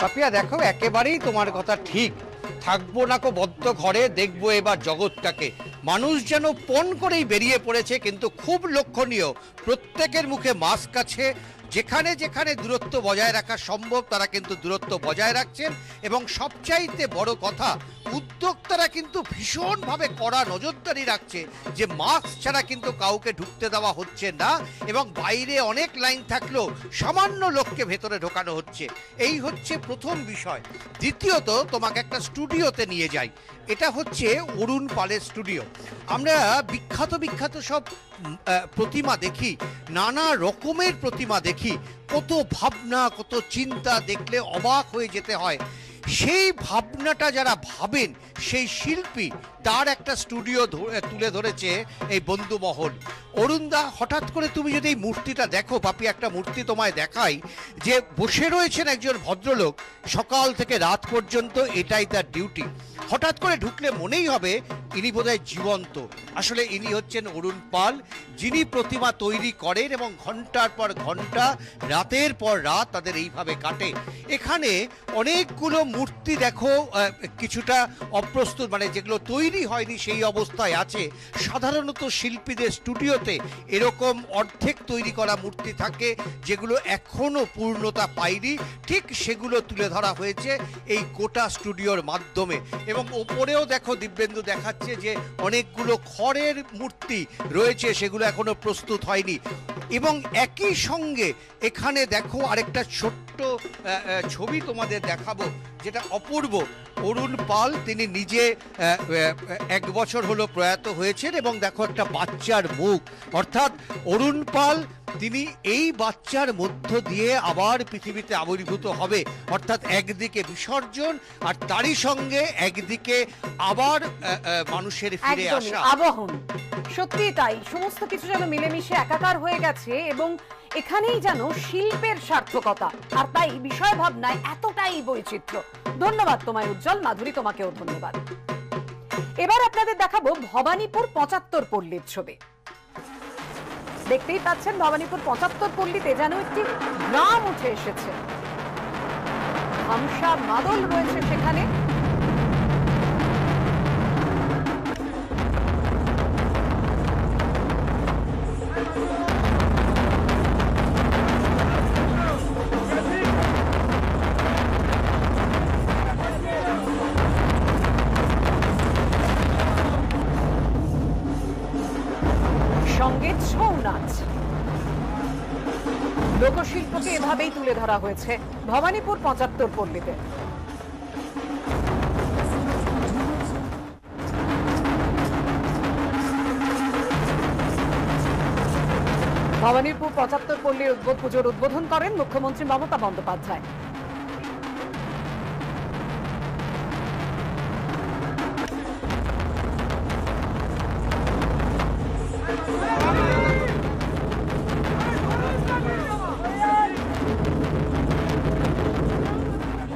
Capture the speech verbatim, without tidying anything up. पापिया देखो एके बारे तुम्हार कथा ठीक थाकबो ना को बद्ध घरे देखबो एबार जगतटाके मानुष जेनो पन करेई बेरिये पड़ेछे किन्तु खूब लक्षणीय प्रत्येकेर मुखे मास्क आछे जेखाने जेखाने दूरत्व बजाय रखा सम्भव तारा किन्तु दूरत्व बजाय राखछेन एबं सबचाइते बड़ कथा उद्योक्तारा किन्तु भीषण भावे कड़ा नजरदारी राखछे जे मास्क छाड़ा किन्तु काउके ढुकते देवा होच्छे ना एबं बाइरे अनेक लाइन थाकलो सामान्य लोकके भेतरे ढोकानो होच्छे एई होच्छे प्रथम विषय। द्वितीयत तोमाके एकटा स्टूडियोते निये जाई एटा होच्छे अरुण पालेर स्टूडियो। आमरा बिख्यात बिख्यात सब प्रतिमा देखी नाना रकमेर प्रतिमा देखी कत भावना कत चिंता देखले अबाक हये जेते हय सेई भावनाटा जारा भावेन सेई शिल्पी तार एकटा स्टूडियो तुले धरेछे एई बंधुमहल। अरुणदा हठात् करे तुमि जोदि एई मूर्तिटा देखो पापी एकटा मूर्ति तोमाय़ देखाई जे बसे रयेछेन एकजन भद्रलोक सकाल थेके रात पर्यन्त एटाई तार डिउटी। हठात् करे ढुकले मनेई होबे इनी बोधहय जीवंत। आसले इनी हच्छेन अरुण पाल जिनी प्रतिमा तैरी करेन एबं घंटार पर घंटा रातेर पर रात तादेर एइभावे काटे। एखाने अनेकगुलो मूर्ति देखो किछुटा अप्रस्तुत माने जेगुलो तैरी हयनि सेई अवस्थाय आछे। साधारणत शिल्पीदेर स्टूडियोते एरकम अर्धेक तैरी करा मूर्ति थाके जेगुलो एखोनो पूर्णता पायनि ठीक सेगुलो तुले धरा हयेछे एई गोटा स्टूडियोर माध्यमे। ओपरेও देखो दिव्येन्दु देखाচ্ছে যে অনেকগুলো খড়ের মূর্তি রয়েছে সেগুলো এখনো প্রস্তুত হয়নি এবং একই সঙ্গে এখানে দেখো আরেকটা ছোট্ট ছবি তোমাদের দেখাবো যেটা অপূর্ব। অরুণ পাল তিনি নিজে এক বছর হলো প্রয়াত হয়েছেন এবং দেখো একটা বাচ্চার মুখ অর্থাৎ অরুণ পাল তিনি এই বাচ্চার মধ্য দিয়ে আবার পৃথিবীতে আবির্ভূত হবে অর্থাৎ একদিকে বিসর্জন আর তারই সঙ্গে একদিকে আবার মানুষের ফিরে আসা আবাহন। সত্যি তাই সমস্ত কিছু যেন মিলেমিশে একাকার হয়ে গেছে এবং এখানেই যেন শিল্পের সার্থকতা আর তাই বিষয় ভাবনায় এতটাই বৈচিত্র্য। ধন্যবাদ তোমায় উজ্জ্বল, মাধুরী তোমাকেও ধন্যবাদ। এবার আপনাদের দেখাবো ভবানীপুর পঁচাত্তর পল্লীর ছবি। দেখতেই পাচ্ছেন ভবানীপুর পঁচাত্তর পল্লীতে যেন একটি গ্রাম উঠে এসেছে, হামসা মাদল রয়েছে সেখানে। লোকশিল্পকে এভাবেই তুলে ধরা হয়েছে ভবানীপুর পঁচাত্তর পল্লীতে। ভবানীপুর পঁচাত্তর পল্লীর উদ্বোধন পুজোর উদ্বোধন করেন মুখ্যমন্ত্রী মমতা বন্দ্যোপাধ্যায়।